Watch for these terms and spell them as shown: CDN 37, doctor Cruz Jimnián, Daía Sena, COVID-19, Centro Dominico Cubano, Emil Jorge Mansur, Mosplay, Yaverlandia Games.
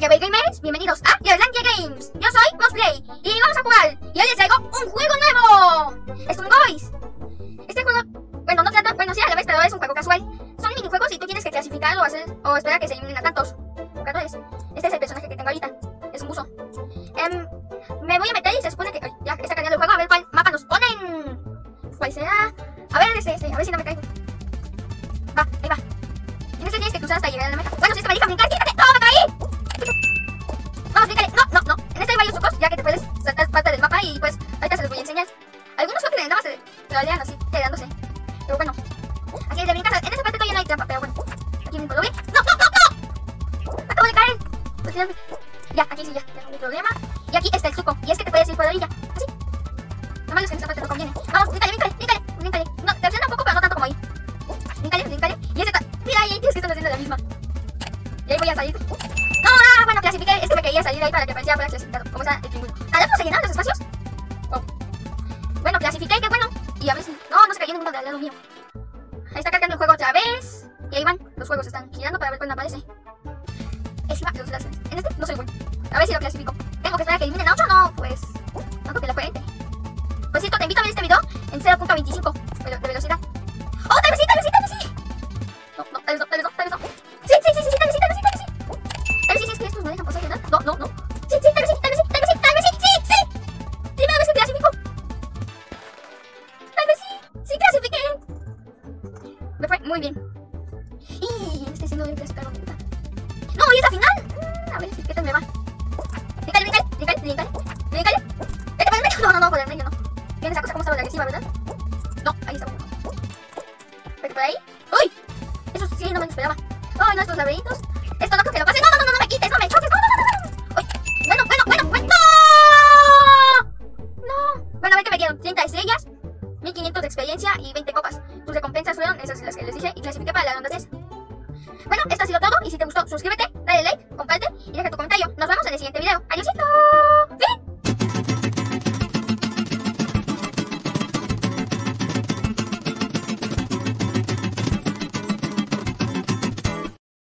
Yaverlandia Games, bienvenidos a Yaverlandia Games. Yo soy Mosplay y vamos a jugar. Y hoy les traigo un juego nuevo. Es un Boys. Este juego, bueno, no trata, bueno sí a la vez, pero es un juego casual. Son minijuegos y tú tienes que clasificar o hacer o esperar que se eliminen a tantos jugadores. Este es el personaje que tengo ahorita. Es un buzo. Me voy a meter y se supone que ya está cargando el juego. A ver cuál mapa nos ponen. ¿Cuál será? A ver a ver si no me caigo. Va, ahí va. En este tienes que cruzar hasta llegar a la meta. Bueno, si es que me deja brincar, quítate. ¡No, me caí! Vamos, brincale. No, no, no. En este hay varios trucos, ya que te puedes saltar parte del mapa y pues ahorita se los voy a enseñar. Algunos no creen, nada más se trolean así, quedándose. Pero bueno. Así es, de brincar. En esa parte todavía no hay trampa, pero bueno. Aquí mismo lo vi. ¡No! Acabo de caer. Pues tirarme. Ya, aquí sí, ya. No hay problema. Y aquí está el truco. Y es que te puedes ir por la orilla. Así. Lo malo es que en esa parte no conviene. Vamos, brincale, brincale, brincale, brincale. No, te opciona un poco, pero no tanto como ahí. Brincale, brincale. Y ese mira ahí, es que están haciendo la misma. Y ahí voy a salir. No, bueno, clasifiqué. Es que me quería salir ahí para que parecía fuera clasificado. ¿Cómo está el tribuno? ¿Además se llenaron los espacios? Oh. Bueno, clasifiqué, qué bueno. Y a ver si. No, no se cayó ninguno del lado mío. Ahí está cargando el juego otra vez. Y ahí van. Los juegos están girando para ver cuándo aparece. Es más, los láseres. En este no soy bueno. A ver si lo clasifico. Tengo que esperar a que eliminen a 8. No, pues. Tanto que la cuente. Pues cierto, te invito a ver este video en 0.25 de velocidad. ¡Oh, tal vez sí, tal vez sí, tal vez sí! No, tal vez no, tal vez no, tal vez no. Sí, tal vez sí, tal vez sí, tal vez sí. Tal vez sí, es que estos me dejan pasar, ¿verdad? No. Sí, tal vez sí, tal vez sí, tal vez sí, tal vez sí, sí. Primera vez que clasifico. Tal vez sí, clasifiqué. Me fue muy bien. Y este sí no debe clasificar la pregunta. No, y es la final. A ver, ¿qué tal me va? Brincale. ¿Qué te parece? No, por el medio no. ¿Quién esa cosa cómo estaba la agresiva, verdad? No, ahí está. Pero por ahí. ¡Uy! Eso sí, no me esperaba. ¡Ay, no, estos laberintos! Esto no creo que lo pase. No, me quites, no me choques. ¡No! ¡Uy! Bueno. ¡No! Bueno, a ver que me dieron 30 estrellas, 1500 de experiencia y 20 copas. Tus recompensas fueron esas las que les dije y clasifiqué para la ronda 3. Bueno, esto ha sido todo y si te gustó, suscríbete